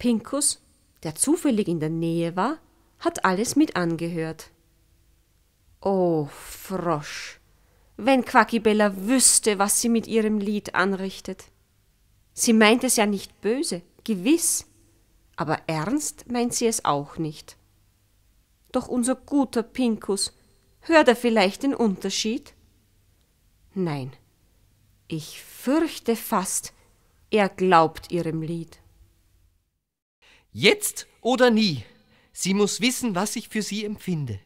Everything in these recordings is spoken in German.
Pinkus, der zufällig in der Nähe war, hat alles mit angehört. Oh, Frosch, wenn Quakibella wüsste, was sie mit ihrem Lied anrichtet. Sie meint es ja nicht böse, gewiss, aber ernst meint sie es auch nicht. Doch unser guter Pinkus, hört er vielleicht den Unterschied? Nein, ich fürchte fast, er glaubt ihrem Lied. Jetzt oder nie, sie muss wissen, was ich für sie empfinde.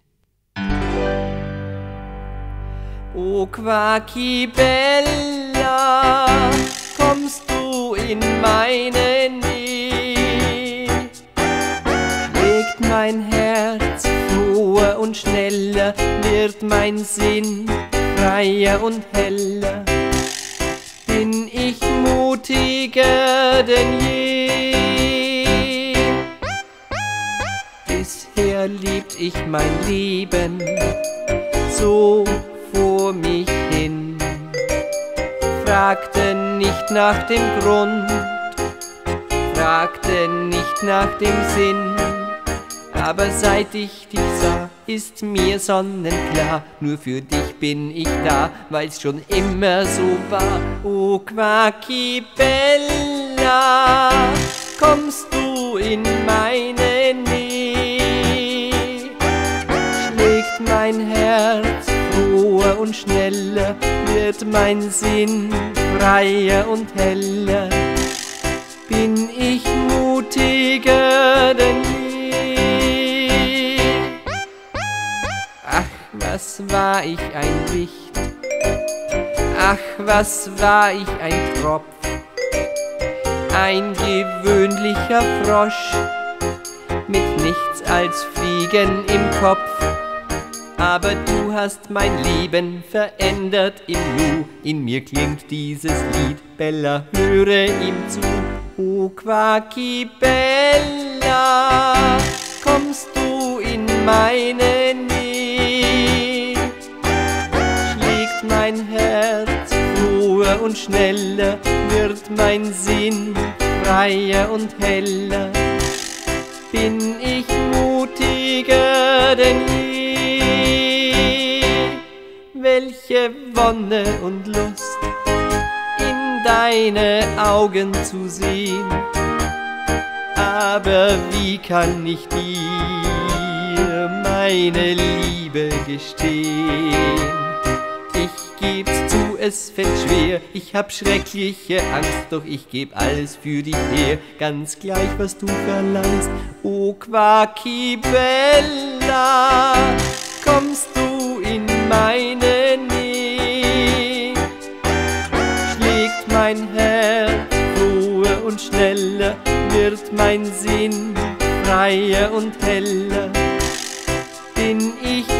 O Quakibella, kommst du in meine Nähe, schlägt mein Herz froher und schneller, wird mein Sinn freier und heller, bin ich mutiger denn je. Bisher liebt ich mein Leben so vor mich hin, fragte nicht nach dem Grund, fragte nicht nach dem Sinn, aber seit ich dich sah, ist mir sonnenklar, nur für dich bin ich da, weil's schon immer so war. O Quakibella, kommst du in meine Nähe, schlägt mein Herz froher und schneller, wird mein Sinn freier und heller, bin ich mutiger denn je. Ach, was war ich ein Wicht, ach, was war ich ein Tropf, ein gewöhnlicher Frosch, mit nichts als Fliegen im Kopf. Aber du hast mein Leben verändert im Nu, in mir klingt dieses Lied, Bella, höre ihm zu. O Quakibella, kommst du in meine Nähe, schlägt mein Herz froher und schneller, wird mein Sinn freier und heller, bin ich mutiger denn je. Welche Wonne und Lust, in deine Augen zu sehen, aber wie kann ich dir meine Liebe gestehen? Ich geb's zu, es fällt schwer, ich hab schreckliche Angst, doch ich geb alles für dich her, ganz gleich, was du verlangst. O Quakibella, kommst du in meine Nähe, schlägt mein Herz froher und schneller, wird mein Sinn freier und heller, bin ich